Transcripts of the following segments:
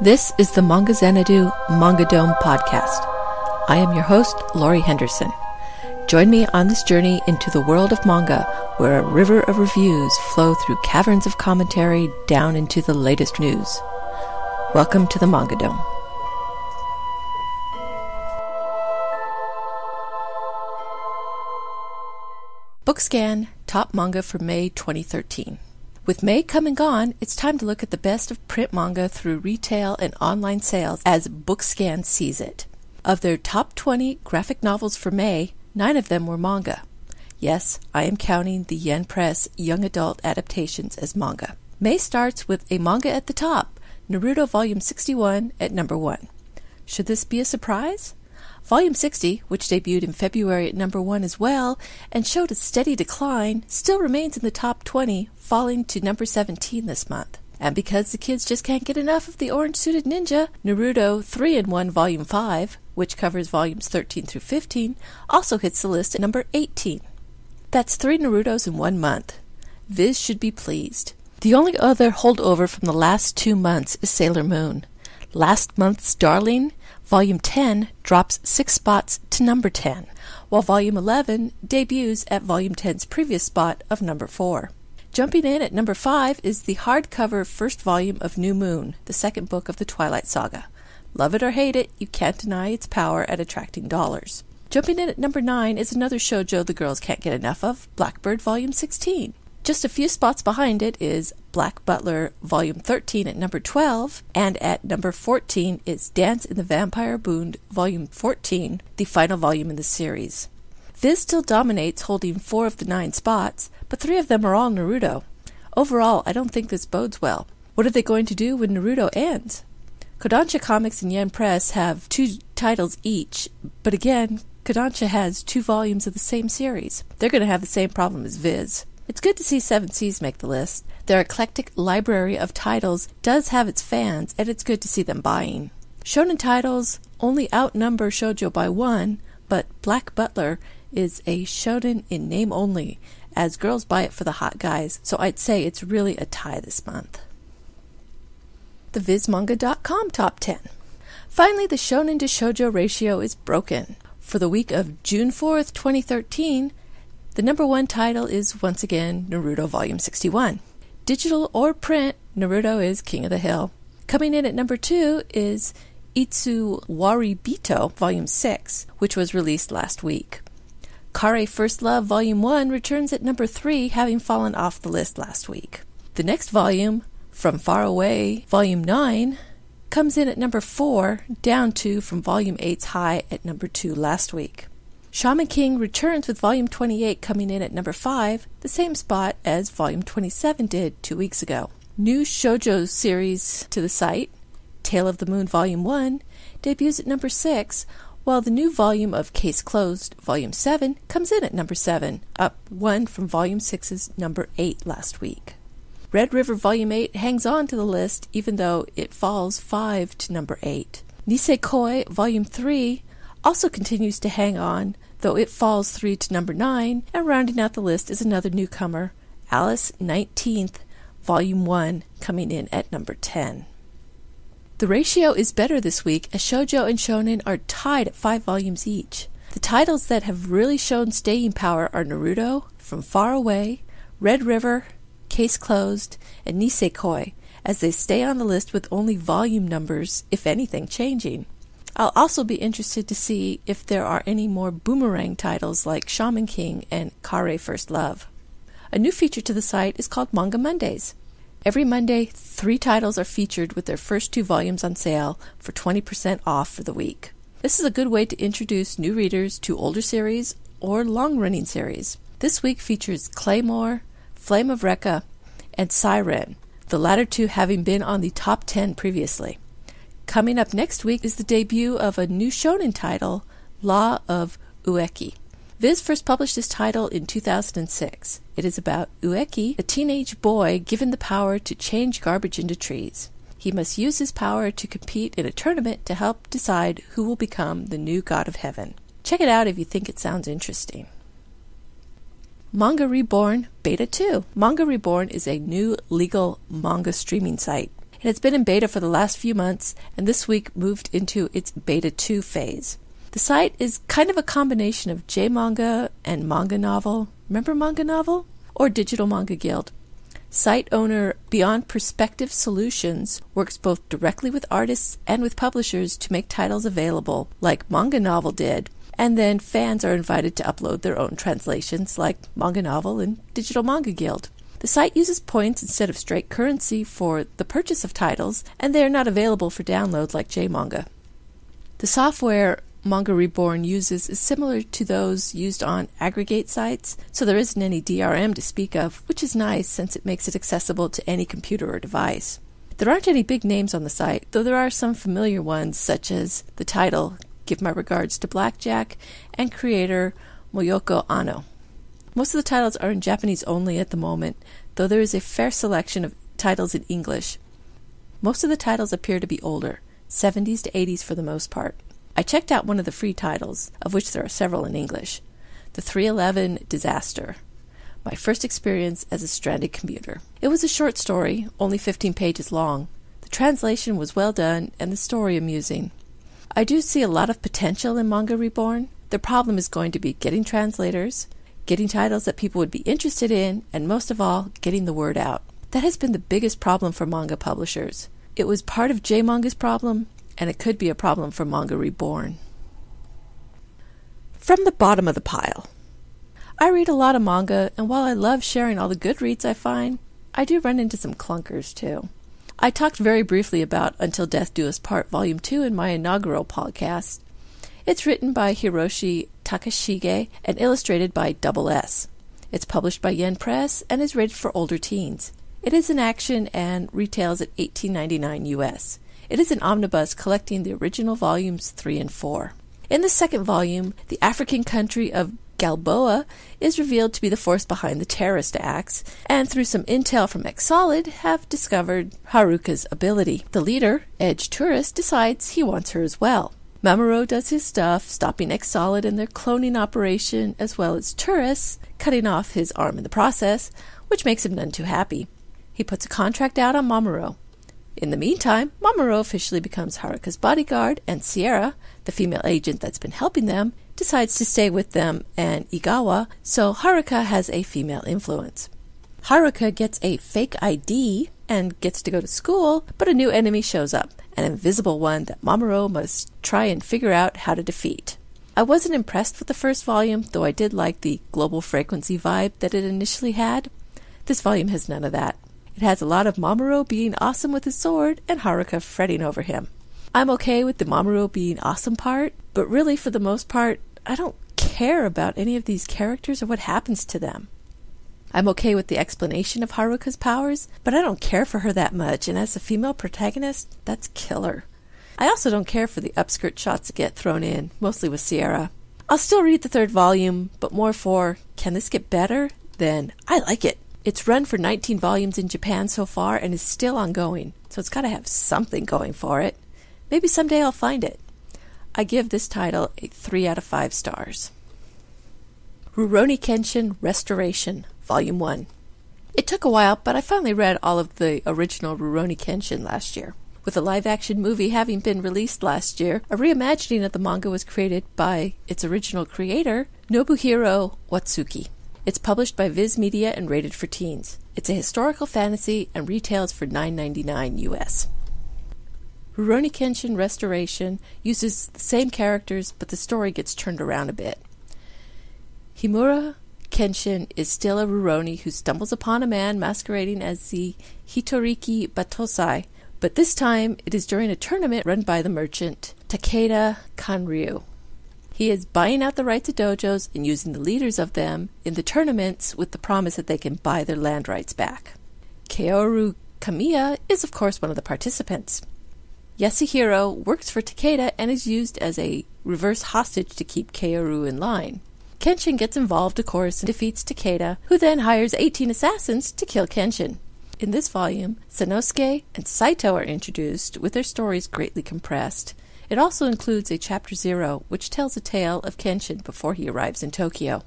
This is the Manga Xanadu Manga Dome podcast. I am your host, Lori Henderson. Join me on this journey into the world of manga, where a river of reviews flow through caverns of commentary down into the latest news. Welcome to the Manga Dome. Bookscan, top manga for May 2013. With May come and gone, it's time to look at the best of print manga through retail and online sales as Bookscan sees it. Of their top 20 graphic novels for May, 9 of them were manga. Yes, I am counting the Yen Press young adult adaptations as manga. May starts with a manga at the top, Naruto Volume 61 at number 1. Should this be a surprise? Volume 60, which debuted in February at number 1 as well, and showed a steady decline, still remains in the top 20, falling to number 17 this month. And because the kids just can't get enough of the orange-suited ninja, Naruto 3-in-1 Volume 5, which covers volumes 13 through 15, also hits the list at number 18. That's 3 Narutos in 1 month. Viz should be pleased. The only other holdover from the last 2 months is Sailor Moon. Last month's darling, Volume 10 drops 6 spots to number 10, while Volume 11 debuts at Volume 10's previous spot of number 4. Jumping in at number 5 is the hardcover first volume of New Moon, the second book of the Twilight Saga. Love it or hate it, you can't deny its power at attracting dollars. Jumping in at number 9 is another shoujo the girls can't get enough of, Blackbird Volume 16. Just a few spots behind it is Black Butler Volume 13 at number 12, and at number 14 is Dance in the Vampire Bund Volume 14, the final volume in the series. Viz still dominates, holding 4 of the 9 spots, but 3 of them are all Naruto. Overall, I don't think this bodes well. What are they going to do when Naruto ends? Kodansha Comics and Yen Press have 2 titles each, but again, Kodansha has 2 volumes of the same series. They're going to have the same problem as Viz. It's good to see Seven Seas make the list. Their eclectic library of titles does have its fans, and it's good to see them buying. Shonen titles only outnumber shoujo by 1, but Black Butler is a shonen in name only, as girls buy it for the hot guys, so I'd say it's really a tie this month. The Vizmanga.com Top 10. Finally, the shonen to shoujo ratio is broken. For the week of June 4th, 2013, the number 1 title is once again Naruto Volume 61. Digital or print, Naruto is king of the hill. Coming in at number 2 is Itsuwaribito Volume 6, which was released last week. Kare First Love Volume 1 returns at number 3, having fallen off the list last week. The next volume, From Far Away Volume 9, comes in at number 4, down 2 from Volume 8's high at number 2 last week. Shaman King returns with Volume 28 coming in at number 5, the same spot as Volume 27 did 2 weeks ago. New shoujo series to the site, Tale of the Moon Volume 1, debuts at number 6, while the new volume of Case Closed Volume 7 comes in at number 7, up 1 from Volume 6's number 8 last week. Red River Volume 8 hangs on to the list, even though it falls 5 to number 8. Nisekoi Volume 3 also continues to hang on, though it falls 3 to number 9, and rounding out the list is another newcomer, Alice 19th, Volume 1, coming in at number 10. The ratio is better this week, as shoujo and shonen are tied at 5 volumes each. The titles that have really shown staying power are Naruto, From Far Away, Red River, Case Closed, and Nisekoi, as they stay on the list with only volume numbers, if anything, changing. I'll also be interested to see if there are any more boomerang titles like Shaman King and Kare First Love. A new feature to the site is called Manga Mondays. Every Monday, 3 titles are featured with their first 2 volumes on sale for 20% off for the week. This is a good way to introduce new readers to older series or long-running series. This week features Claymore, Flame of Recca, and Siren, the latter 2 having been on the top 10 previously. Coming up next week is the debut of a new shonen title, Law of Ueki. Viz first published this title in 2006. It is about Ueki, a teenage boy given the power to change garbage into trees. He must use his power to compete in a tournament to help decide who will become the new god of heaven. Check it out if you think it sounds interesting. Manga Reborn Beta 2. Manga Reborn is a new legal manga streaming site. It has been in beta for the last few months, and this week moved into its beta 2 phase. The site is kind of a combination of J-Manga and Manga Novel. Remember Manga Novel? Or Digital Manga Guild. Site owner Beyond Perspective Solutions works both directly with artists and with publishers to make titles available, like Manga Novel did, and then fans are invited to upload their own translations, like Manga Novel and Digital Manga Guild. The site uses points instead of straight currency for the purchase of titles, and they are not available for download like J-Manga. The software Manga Reborn uses is similar to those used on aggregate sites, so there isn't any DRM to speak of, which is nice since it makes it accessible to any computer or device. There aren't any big names on the site, though there are some familiar ones such as the title Give My Regards to Blackjack and creator Moyoko Ano. Most of the titles are in Japanese only at the moment, though there is a fair selection of titles in English. Most of the titles appear to be older, 70s to 80s for the most part. I checked out one of the free titles, of which there are several in English, The 311 Disaster, my first experience as a stranded commuter. It was a short story, only 15 pages long. The translation was well done and the story amusing. I do see a lot of potential in Manga Reborn. The problem is going to be getting translators, getting titles that people would be interested in, and most of all, getting the word out. That has been the biggest problem for manga publishers. It was part of J-Manga's problem, and it could be a problem for Manga Reborn. From the bottom of the pile. I read a lot of manga, and while I love sharing all the good reads I find, I do run into some clunkers too. I talked very briefly about Until Death Do Us Part Volume 2 in my inaugural podcast. It's written by Hiroshi Takashige and illustrated by Double S. It's published by Yen Press and is rated for older teens. It is an action and retails at $18.99 US. It is an omnibus collecting the original volumes 3 and 4. In the second volume, the African country of Galboa is revealed to be the force behind the terrorist acts, and through some intel from Exsolid have discovered Haruka's ability. The leader, Edge Tourist, decides he wants her as well. Mamoru does his stuff, stopping Exsolid and their cloning operation as well as Tourist, cutting off his arm in the process, which makes him none too happy. He puts a contract out on Mamoru. In the meantime, Mamoru officially becomes Haruka's bodyguard, and Sierra, the female agent that's been helping them, decides to stay with them and Igawa, so Haruka has a female influence. Haruka gets a fake ID and gets to go to school, but a new enemy shows up, an invisible one that Mamoru must try and figure out how to defeat. I wasn't impressed with the first volume, though I did like the global frequency vibe that it initially had. This volume has none of that. It has a lot of Mamoru being awesome with his sword and Haruka fretting over him. I'm okay with the Mamoru being awesome part, but really for the most part, I don't care about any of these characters or what happens to them. I'm okay with the explanation of Haruka's powers, but I don't care for her that much, and as a female protagonist, that's killer. I also don't care for the upskirt shots that get thrown in, mostly with Sierra. I'll still read the third volume, but more for, can this get better? Then I like it. It's run for 19 volumes in Japan so far and is still ongoing, so it's got to have something going for it. Maybe someday I'll find it. I give this title a 3 out of 5 stars. Rurouni Kenshin Restoration, Volume 1. It took a while, but I finally read all of the original Rurouni Kenshin last year. With a live-action movie having been released last year, a reimagining of the manga was created by its original creator, Nobuhiro Watsuki. It's published by Viz Media and rated for teens. It's a historical fantasy and retails for $9.99 US. Rurouni Kenshin Restoration uses the same characters, but the story gets turned around a bit. Himura Kenshin is still a Rurouni who stumbles upon a man masquerading as the Hitoriki Batosai, but this time it is during a tournament run by the merchant Takeda Kanryu. He is buying out the rights of dojos and using the leaders of them in the tournaments with the promise that they can buy their land rights back. Kaoru Kamiya is of course one of the participants. Yasuhiro works for Takeda and is used as a reverse hostage to keep Kaoru in line. Kenshin gets involved of course and defeats Takeda, who then hires 18 assassins to kill Kenshin. In this volume, Sanosuke and Saito are introduced with their stories greatly compressed. It also includes a Chapter 0, which tells a tale of Kenshin before he arrives in Tokyo.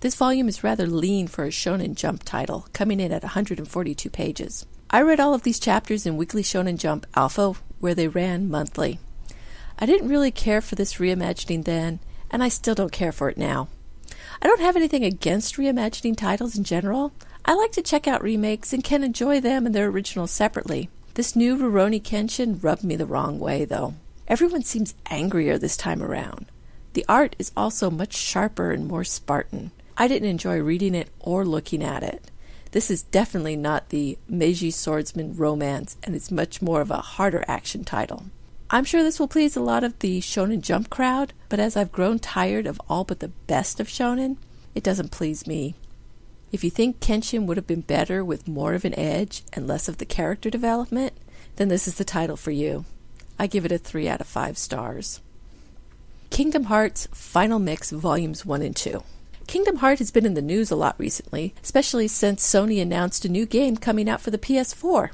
This volume is rather lean for a Shonen Jump title, coming in at 142 pages. I read all of these chapters in Weekly Shonen Jump Alpha, where they ran monthly. I didn't really care for this reimagining then, and I still don't care for it now. I don't have anything against reimagining titles in general. I like to check out remakes and can enjoy them and their originals separately. This new Rurouni Kenshin rubbed me the wrong way, though. Everyone seems angrier this time around. The art is also much sharper and more Spartan. I didn't enjoy reading it or looking at it. This is definitely not the Meiji swordsman romance, and it's much more of a harder action title. I'm sure this will please a lot of the Shonen Jump crowd, but as I've grown tired of all but the best of shonen, it doesn't please me. If you think Kenshin would have been better with more of an edge and less of the character development, then this is the title for you. I give it a 3 out of 5 stars. Kingdom Hearts Final Mix Volumes 1 and 2. Kingdom Hearts has been in the news a lot recently, especially since Sony announced a new game coming out for the PS4.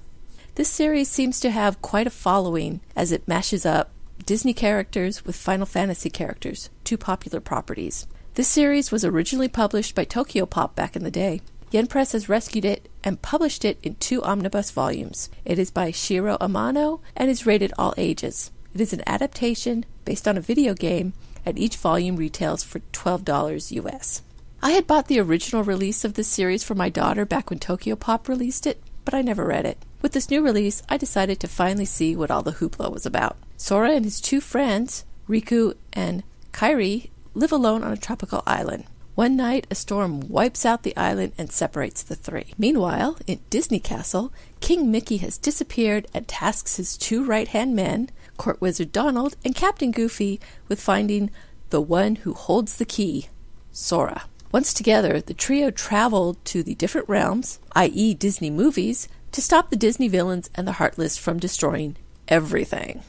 This series seems to have quite a following as it mashes up Disney characters with Final Fantasy characters, two popular properties. This series was originally published by Tokyo Pop back in the day. Yen Press has rescued it and published it in 2 omnibus volumes. It is by Shiro Amano and is rated all ages. It is an adaptation based on a video game, and each volume retails for $12 US. I had bought the original release of this series for my daughter back when Tokyo Pop released it, but I never read it. With this new release, I decided to finally see what all the hoopla was about. Sora and his 2 friends, Riku and Kairi, live alone on a tropical island. One night, a storm wipes out the island and separates the 3. Meanwhile, in Disney Castle, King Mickey has disappeared and tasks his 2 right-hand men, Court Wizard Donald and Captain Goofy, with finding the one who holds the key, Sora. Once together, the trio travel to the different realms, i.e. Disney movies, to stop the Disney villains and the Heartless from destroying everything.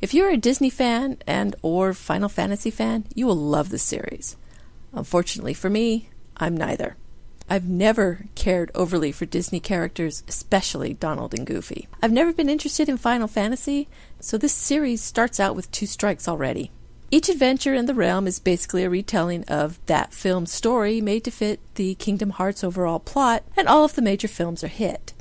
If you're a Disney fan and or Final Fantasy fan, you will love this series. Unfortunately for me, I'm neither. I've never cared overly for Disney characters, especially Donald and Goofy. I've never been interested in Final Fantasy, so this series starts out with 2 strikes already. Each adventure in the realm is basically a retelling of that film's story made to fit the Kingdom Hearts overall plot, and all of the major films are hit.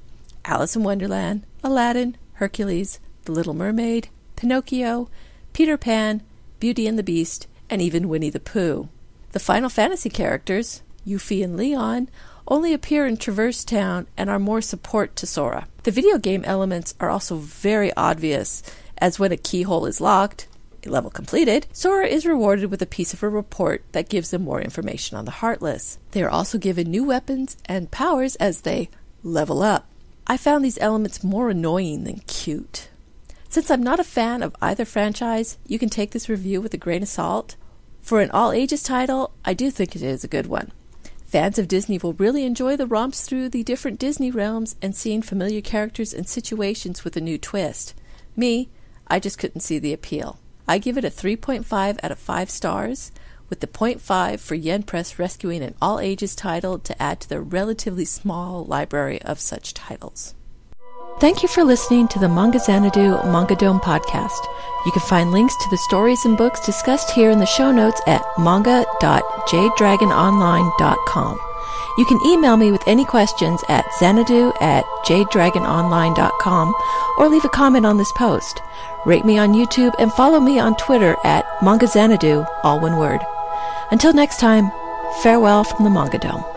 Alice in Wonderland, Aladdin, Hercules, The Little Mermaid, Pinocchio, Peter Pan, Beauty and the Beast, and even Winnie the Pooh. The Final Fantasy characters, Yuffie and Leon, only appear in Traverse Town and are more support to Sora. The video game elements are also very obvious, as when a keyhole is locked, a level completed, Sora is rewarded with a piece of a report that gives them more information on the Heartless. They are also given new weapons and powers as they level up. I found these elements more annoying than cute. Since I'm not a fan of either franchise, you can take this review with a grain of salt. For an all-ages title, I do think it is a good one. Fans of Disney will really enjoy the romps through the different Disney realms and seeing familiar characters and situations with a new twist. Me, I just couldn't see the appeal. I give it a 3.5 out of 5 stars, with the 0.5 for Yen Press rescuing an all-ages title to add to their relatively small library of such titles. Thank you for listening to the Manga Xanadu Manga Dome podcast. You can find links to the stories and books discussed here in the show notes at manga.jdragononline.com. You can email me with any questions at xanadu@jdragononline.com or leave a comment on this post. Rate me on YouTube and follow me on Twitter at manga xanadu, all one word. Until next time, farewell from the Manga Dome.